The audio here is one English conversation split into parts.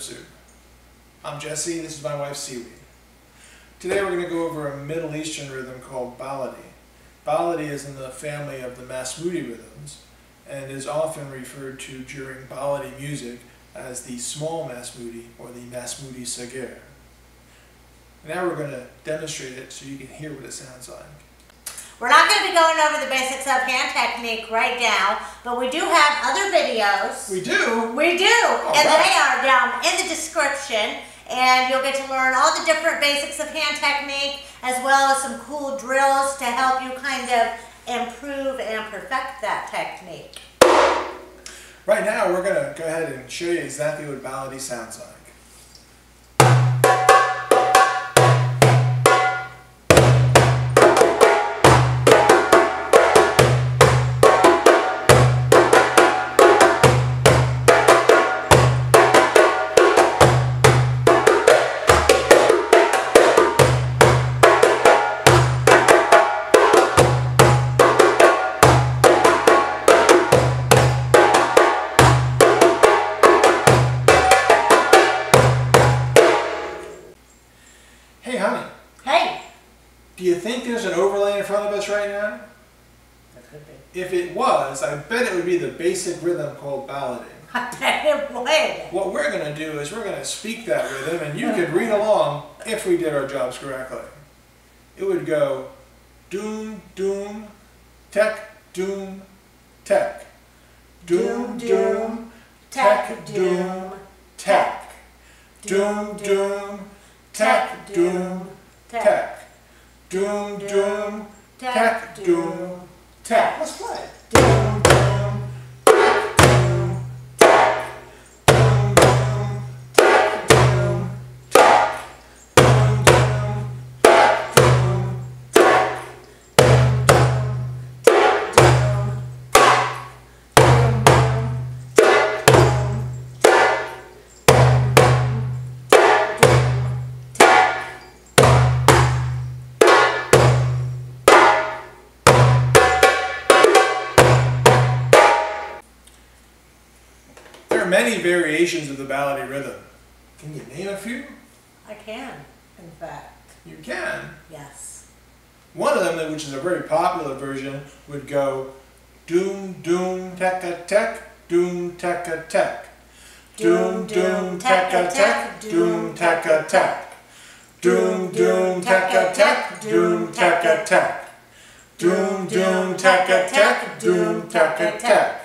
Rib Soup. I'm Jesse, this is my wife Seaweed. Today we're going to go over a Middle Eastern rhythm called Baladi. Baladi is in the family of the Masmoudi rhythms and is often referred to during Baladi music as the small Masmoudi or the Masmoudi Seghir. Now we're going to demonstrate it so you can hear what it sounds like. We're not going to be going over the basics of hand technique right now, but we do have other videos. We do? We do, and they are down in the description, and you'll get to learn all the different basics of hand technique, as well as some cool drills to help you kind of improve and perfect that technique. Right now, we're going to go ahead and show you exactly what Baladi sounds like. Hey, honey. Hey. Do you think there's an overlay in front of us right now? That could be. If it was, I bet it would be the basic rhythm called Baladi. I bet it would. What we're going to do is we're going to speak that rhythm, and you could read along if we did our jobs correctly. It would go doom, doom, tech, doom, tech. Doom, doom, tech, doom, tech. Doom, doom, tech, doom, tech. Doom, doom, tech, doom, tech. Let's play it. Doom, doom, tech, doom, tech. Doom, doom, tech, doom, tech. Doom, doom, tech, doom, tech. Doom, doom, tech, doom, tech. Doom, doom, tech, doom, tech. Doom, doom, tech, doom. Many variations of the Baladi rhythm. Can you name a few? I can, in fact. You can? Yes. One of them, which is a very popular version, would go doom, doom, tech, tech, doom, tech, tech. Doom, doom, tech, tech, doom, tech, tech. Doom, doom, tech, tech, doom, tech, tech. Doom, doom, tech, tech, doom, tech, tech.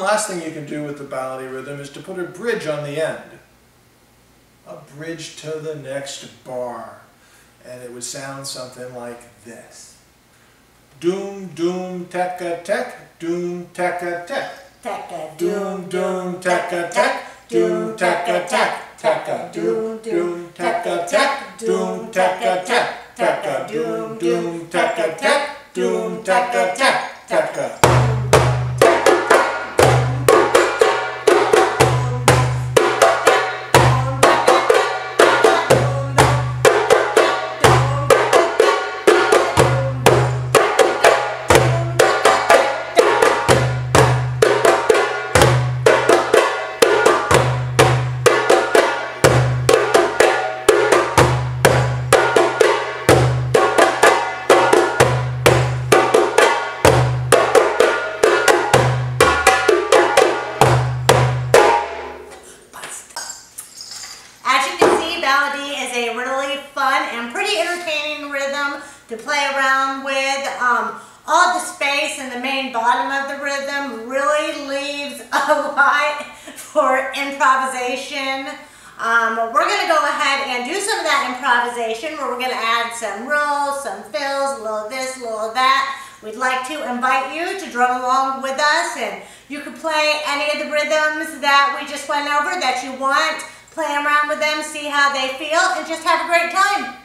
Last thing you can do with the Baladi rhythm is to put a bridge on the end. A bridge to the next bar. And it would sound something like this. Doom, doom, tech, tech, doom, tech, tech. Doom, doom, tech, tech, doom, tech, tech. Doom, doom, tech, tech, doom, tech, tech. Doom, doom, tech, tech, doom, tech, tech. A really fun and pretty entertaining rhythm to play around with. All the space in the main bottom of the rhythm really leaves a lot for improvisation. We're going to go ahead and do some of that improvisation where we're going to add some rolls, some fills, a little this, a little that. We'd like to invite you to drum along with us, and you can play any of the rhythms that we just went over that you want. Play around with them, see how they feel, and just have a great time.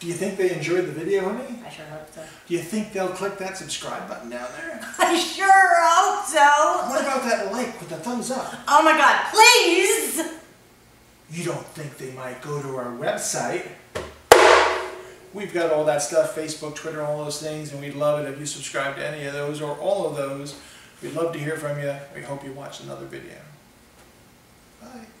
Do you think they enjoyed the video, honey? I sure hope so. Do you think they'll click that subscribe button down there? I sure hope so. What about that like with the thumbs up? Oh my God, please! You don't think they might go to our website? We've got all that stuff, Facebook, Twitter, all those things, and we'd love it if you subscribe to any of those or all of those. We'd love to hear from you. We hope you watch another video. Bye.